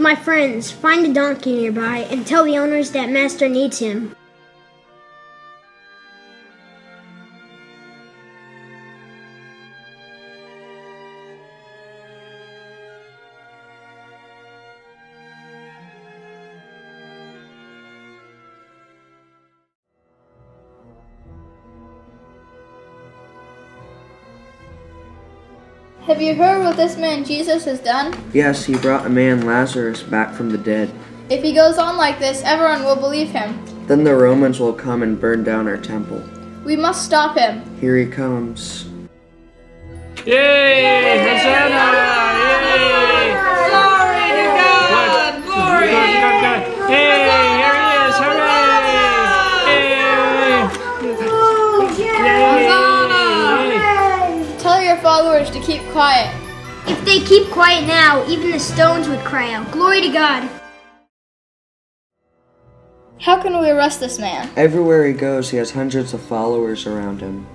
my friends, find a donkey nearby and tell the owners that Master needs him. Have you heard what this man Jesus has done? Yes, he brought a man Lazarus back from the dead. If he goes on like this, everyone will believe him. Then the Romans will come and burn down our temple. We must stop him. Here he comes. Yay! Yay! Hosanna! Yay! Glory to God! Glory to God! Hey! Here he is! Hooray! Yay! Oh, yeah! Tell your followers to keep quiet. If they keep quiet now, even the stones would cry out, "Glory to God!" How can we arrest this man? Everywhere he goes, he has hundreds of followers around him.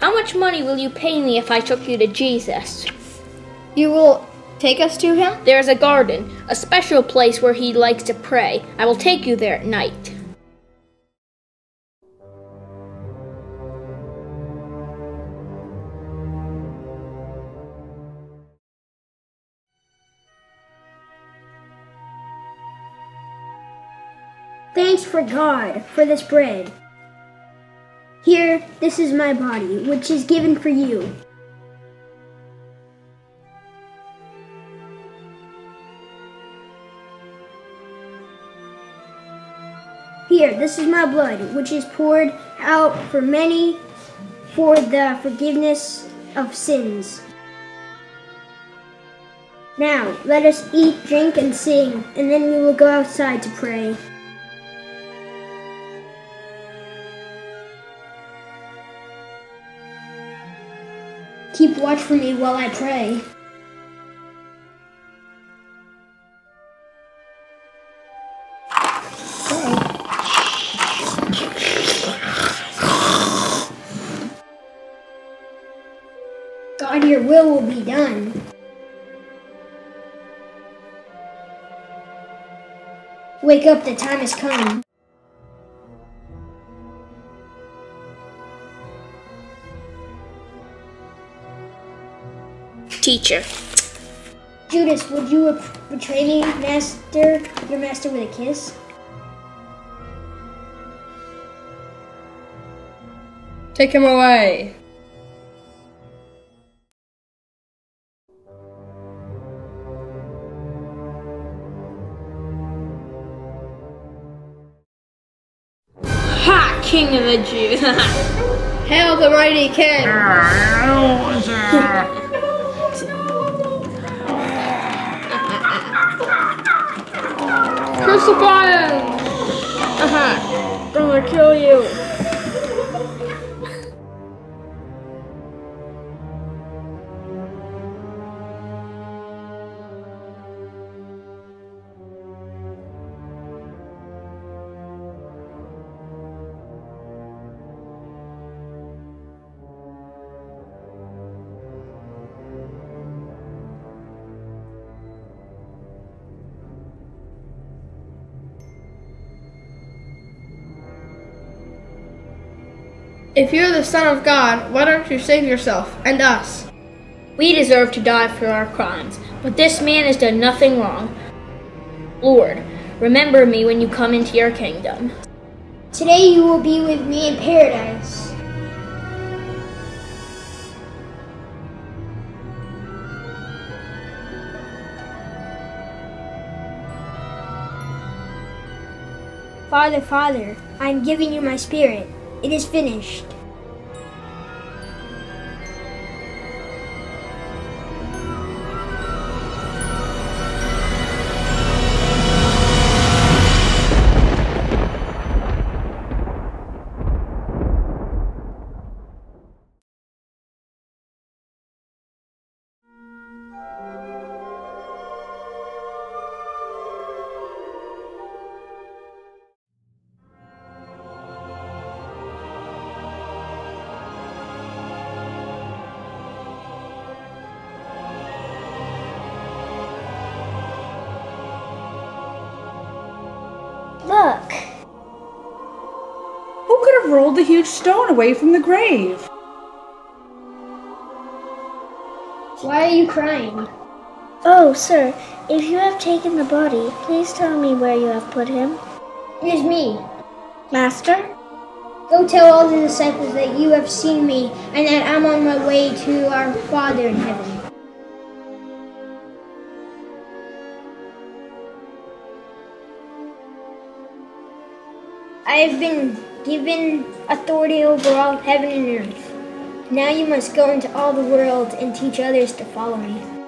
How much money will you pay me if I took you to Jesus? You will take us to him? There is a garden, a special place where he likes to pray. I will take you there at night. Thanks for God for this bread. Here, this is my body, which is given for you. Here, this is my blood, which is poured out for many for the forgiveness of sins. Now, let us eat, drink, and sing, and then we will go outside to pray. Keep watch for me while I pray. God, your will be done. Wake up, the time has come. Teacher. Judas, would you betray me, your master, with a kiss? Take him away. Ha! King of the Jews. Hail the mighty king. Crucify him! I'm gonna kill you! If you're the Son of God, why don't you save yourself and us? We deserve to die for our crimes, but this man has done nothing wrong. Lord, remember me when you come into your kingdom. Today you will be with me in paradise. Father, Father, I am giving you my spirit. It is finished. Who could have rolled the huge stone away from the grave? Why are you crying? Oh, sir, if you have taken the body, please tell me where you have put him. Here's me. Master? Go tell all the disciples that you have seen me and that I'm on my way to our Father in heaven. I have been given authority over all heaven and earth. Now you must go into all the world and teach others to follow me.